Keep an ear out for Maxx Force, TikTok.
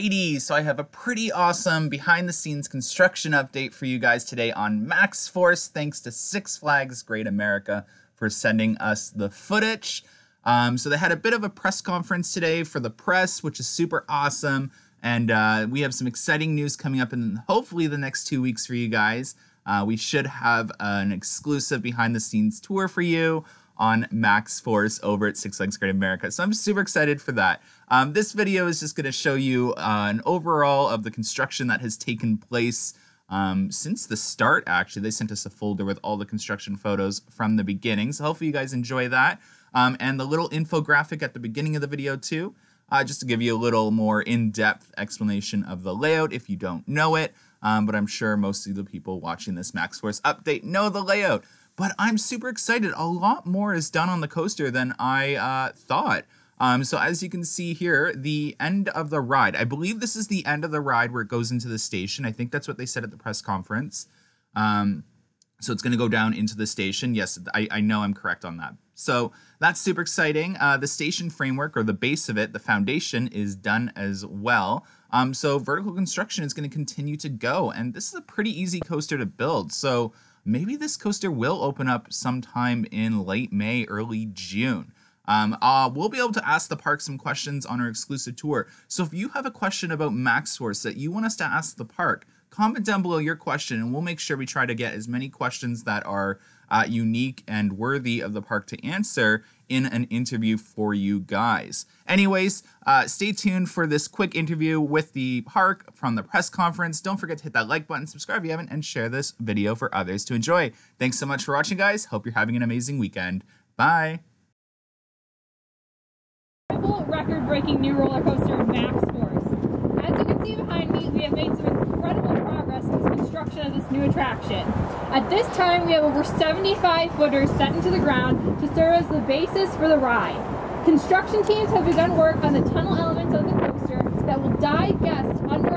Alrighty, so I have a pretty awesome behind-the-scenes construction update for you guys today on Maxx Force. Thanks to Six Flags Great America for sending us the footage. So they had a bit of a press conference today for the press, which is super awesome. And we have some exciting news coming up in hopefully the next 2 weeks for you guys. We should have an exclusive behind-the-scenes tour for you on Maxx Force over at Six Flags Great America. So I'm super excited for that. This video is just gonna show you an overall of the construction that has taken place since the start, actually. They sent us a folder with all the construction photos from the beginning. So hopefully you guys enjoy that. And the little infographic at the beginning of the video too, just to give you a little more in-depth explanation of the layout if you don't know it. But I'm sure most of the people watching this Maxx Force update know the layout. But I'm super excited. A lot more is done on the coaster than I thought. So as you can see here, the end of the ride. I believe this is the end of the ride where it goes into the station. I think that's what they said at the press conference. So it's going to go down into the station. Yes, I know I'm correct on that. So that's super exciting. The station framework, or the base of it, the foundation, is done as well. So vertical construction is going to continue to go. And this is a pretty easy coaster to build. So maybe this coaster will open up sometime in late May, early June. We'll be able to ask the park some questions on our exclusive tour. So if you have a question about Maxx Force that you want us to ask the park, comment down below your question and we'll make sure we try to get as many questions that are unique and worthy of the park to answer in an interview for you guys. Anyways, stay tuned for this quick interview with the park from the press conference. Don't forget to hit that like button, subscribe if you haven't, and share this video for others to enjoy. Thanks so much for watching, guys. Hope you're having an amazing weekend. Bye. Record-breaking new roller coaster, Maxx Force. As you can see behind me, we have made some incredible progress in the construction of this new attraction. At this time, we have over 75 footers set into the ground to serve as the basis for the ride. Construction teams have begun work on the tunnel elements of the coaster that will guide guests under